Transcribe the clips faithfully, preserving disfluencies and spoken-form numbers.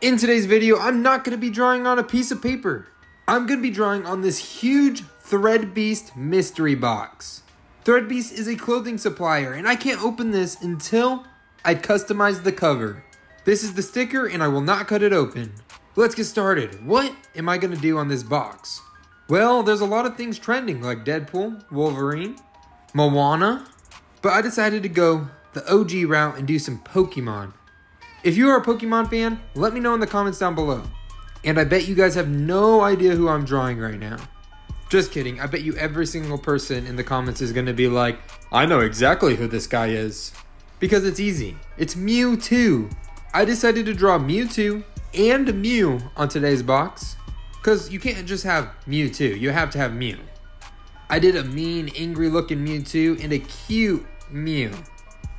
In today's video, I'm not going to be drawing on a piece of paper. I'm going to be drawing on this huge Threadbeast mystery box. Threadbeast is a clothing supplier, and I can't open this until I customize the cover. This is the sticker, and I will not cut it open. Let's get started. What am I going to do on this box? Well, there's a lot of things trending, like Deadpool, Wolverine, Moana, but I decided to go the O G route and do some Pokemon. If you are a Pokemon fan, let me know in the comments down below. And I bet you guys have no idea who I'm drawing right now. Just kidding, I bet you every single person in the comments is going to be like, I know exactly who this guy is. Because it's easy. It's Mewtwo. I decided to draw Mewtwo and Mew on today's box. Because you can't just have Mewtwo, you have to have Mew. I did a mean, angry looking Mewtwo and a cute Mew.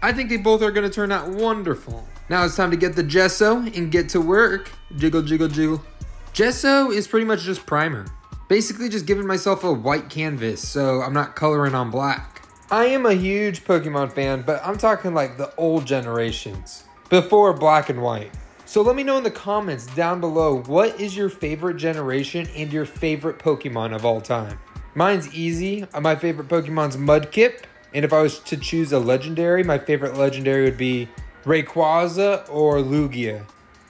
I think they both are going to turn out wonderful. Now it's time to get the gesso and get to work. Jiggle, jiggle, jiggle. Gesso is pretty much just primer. Basically just giving myself a white canvas so I'm not coloring on black. I am a huge Pokemon fan, but I'm talking like the old generations, before black and white. So let me know in the comments down below, what is your favorite generation and your favorite Pokemon of all time? Mine's easy. My favorite Pokemon's Mudkip. And if I was to choose a legendary, my favorite legendary would be Rayquaza or Lugia.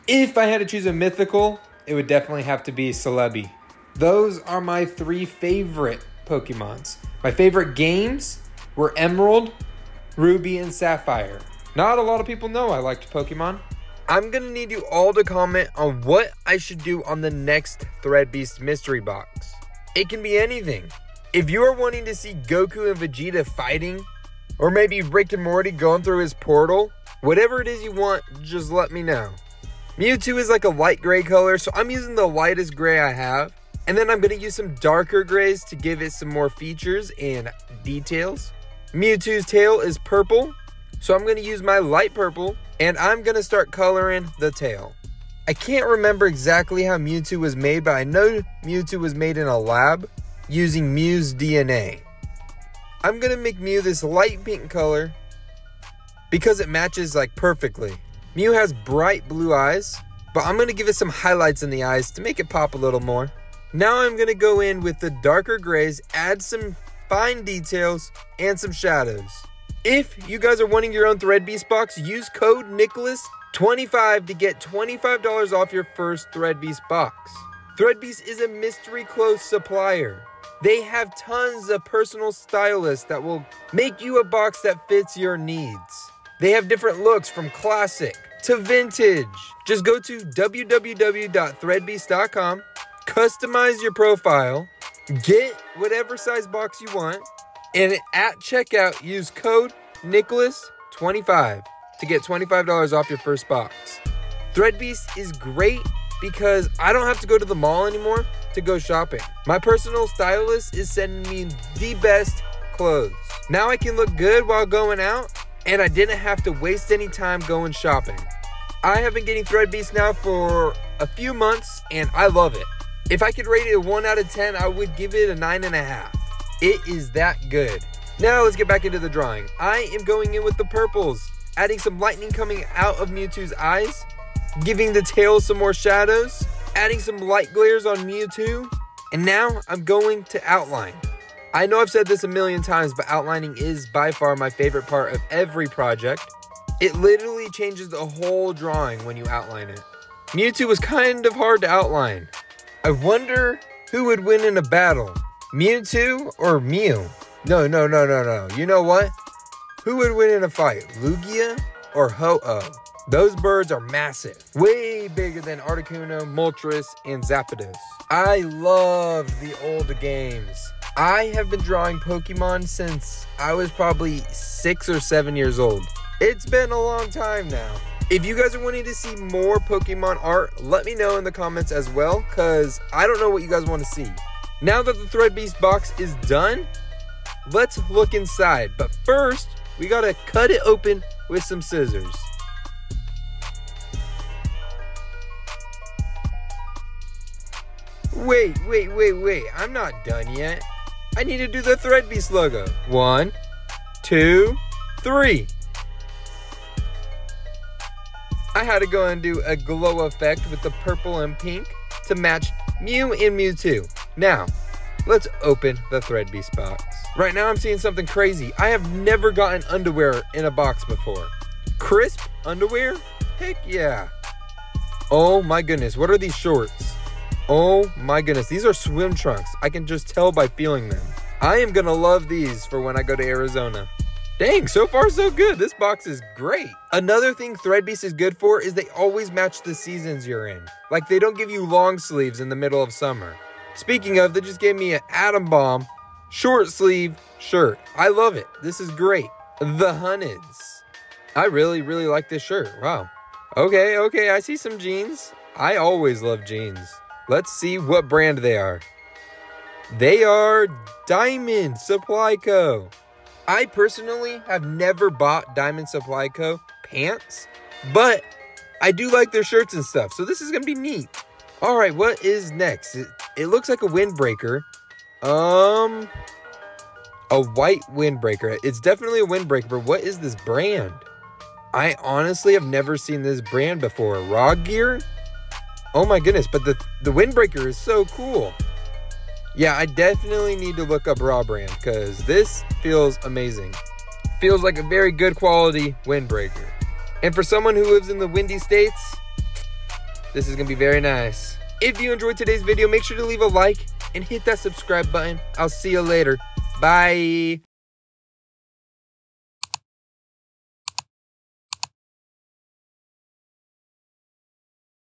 If I had to choose a mythical, it would definitely have to be Celebi. Those are my three favorite Pokemons. My favorite games were Emerald, Ruby, and Sapphire. Not a lot of people know I liked Pokemon. I'm gonna need you all to comment on what I should do on the next Threadbeast mystery box. It can be anything. If you are wanting to see Goku and Vegeta fighting, or maybe Rick and Morty going through his portal, whatever it is you want, just let me know. Mewtwo is like a light gray color, so I'm using the lightest gray I have. And then I'm going to use some darker grays to give it some more features and details. Mewtwo's tail is purple, so I'm going to use my light purple. And I'm going to start coloring the tail. I can't remember exactly how Mewtwo was made, but I know Mewtwo was made in a lab using Mew's D N A. I'm going to make Mew this light pink color, because it matches like perfectly. Mew has bright blue eyes, but I'm gonna give it some highlights in the eyes to make it pop a little more. Now I'm gonna go in with the darker grays, add some fine details and some shadows. If you guys are wanting your own Threadbeast box, use code Nicholas twenty-five to get twenty-five dollars off your first Threadbeast box. Threadbeast is a mystery clothes supplier. They have tons of personal stylists that will make you a box that fits your needs. They have different looks from classic to vintage. Just go to w w w dot threadbeast dot com, customize your profile, get whatever size box you want, and at checkout, use code Nicholas twenty-five to get twenty-five dollars off your first box. Threadbeast is great because I don't have to go to the mall anymore to go shopping. My personal stylist is sending me the best clothes. Now I can look good while going out, and I didn't have to waste any time going shopping. I have been getting Threadbeast now for a few months, and I love it. If I could rate it a one out of ten, I would give it a nine and a half. It is that good. Now let's get back into the drawing. I am going in with the purples, adding some lightning coming out of Mewtwo's eyes, giving the tail some more shadows, adding some light glares on Mewtwo, and now I'm going to outline. I know I've said this a million times, but outlining is by far my favorite part of every project. It literally changes the whole drawing when you outline it. Mewtwo was kind of hard to outline. I wonder who would win in a battle, Mewtwo or Mew? No, no, no, no, no. You know what? Who would win in a fight, Lugia or Ho-Oh? Those birds are massive, way bigger than Articuno, Moltres, and Zapdos. I love the old games. I have been drawing Pokemon since I was probably six or seven years old. It's been a long time now. If you guys are wanting to see more Pokemon art, let me know in the comments as well, because I don't know what you guys want to see. Now that the Threadbeast box is done, let's look inside. But first, we gotta cut it open with some scissors. Wait, wait, wait, wait, I'm not done yet. I need to do the Threadbeast logo. One, two, three. I had to go and do a glow effect with the purple and pink to match Mew and Mewtwo. Now, let's open the Threadbeast box. Right now I'm seeing something crazy. I have never gotten underwear in a box before. Crisp underwear? Heck yeah. Oh my goodness, what are these shorts? Oh my goodness, these are swim trunks. I can just tell by feeling them. I am gonna love these for when I go to Arizona. Dang, so far so good. This box is great. Another thing Threadbeast is good for is they always match the seasons you're in. Like, they don't give you long sleeves in the middle of summer. Speaking of, they just gave me an Atom Bomb short sleeve shirt. I love it. This is great. The Hunnids. I really, really like this shirt. Wow. Okay, okay, I see some jeans. I always love jeans. Let's see what brand they are. They are Diamond Supply Co. I personally have never bought Diamond Supply Co. pants, but I do like their shirts and stuff, so this is gonna be neat. All right, what is next? It, it looks like a windbreaker. Um, a white windbreaker. It's definitely a windbreaker, but what is this brand? I honestly have never seen this brand before. Raw Gear? Oh my goodness, but the, the windbreaker is so cool. Yeah, I definitely need to look up Rawbrand because this feels amazing. Feels like a very good quality windbreaker. And for someone who lives in the windy states, this is going to be very nice. If you enjoyed today's video, make sure to leave a like and hit that subscribe button. I'll see you later. Bye.